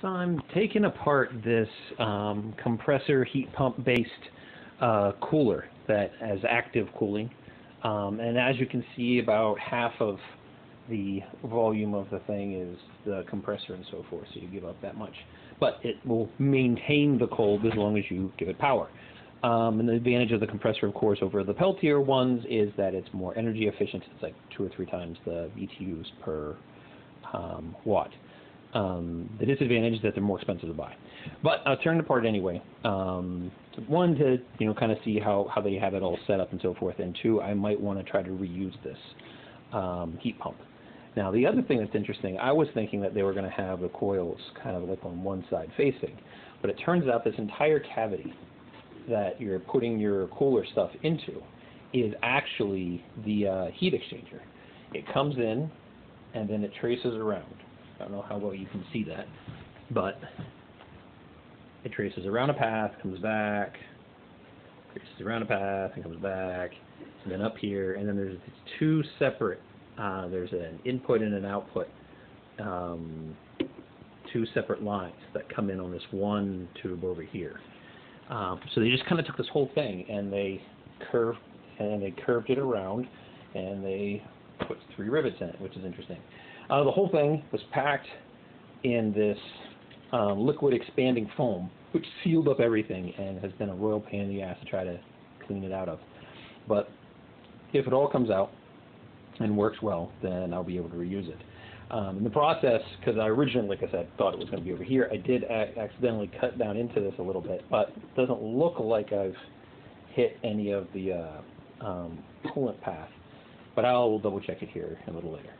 So I'm taking apart this compressor heat pump based cooler that has active cooling, and as you can see, about half of the volume of the thing is the compressor and so forth, so you give up that much, but it will maintain the cold as long as you give it power. And the advantage of the compressor, of course, over the Peltier ones is that it's more energy efficient. It's like 2 or 3 times the BTUs per watt. The disadvantage is that they're more expensive to buy, but I'll turn it apart anyway. One, to kind of see how they have it all set up and so forth, and 2, I might want to try to reuse this heat pump. Now the other thing that's interesting, I was thinking that they were going to have the coils kind of like on one side facing, but it turns out this entire cavity that you're putting your cooler stuff into is actually the heat exchanger. It comes in and then it traces around. I don't know how well you can see that, but it traces around a path, comes back, traces around a path, and comes back, and then up here, and then there's 2 separate, there's an input and an output, 2 separate lines that come in on this one tube over here. So they just kind of took this whole thing and they curved it around, and they put 3 rivets in it, which is interesting. The whole thing was packed in this liquid expanding foam, which sealed up everything and has been a royal pain in the ass to try to clean it out of. But if it all comes out and works well, then I'll be able to reuse it. In the process, because I originally, like I said, thought it was going to be over here, I did accidentally cut down into this a little bit, but it doesn't look like I've hit any of the coolant path. But I'll double check it here a little later.